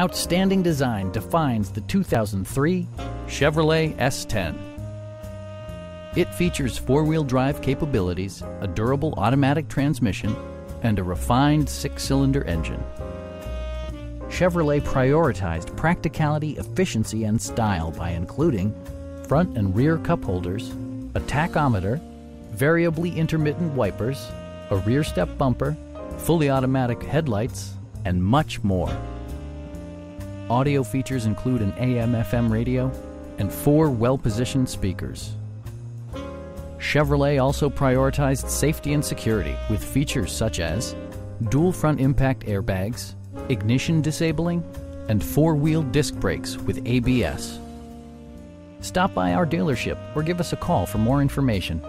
outstanding design defines the 2003 Chevrolet S-10. It features four-wheel drive capabilities, a durable automatic transmission, and a refined six-cylinder engine. Chevrolet prioritized practicality, efficiency, and style by including front and rear cup holders, a tachometer, variably intermittent wipers, a rear step bumper, fully automatic headlights, and much more. Audio features include an AM/FM radio and four well-positioned speakers. Chevrolet also prioritized safety and security with features such as dual front impact airbags, ignition disabling, and four-wheel disc brakes with ABS. Stop by our dealership or give us a call for more information.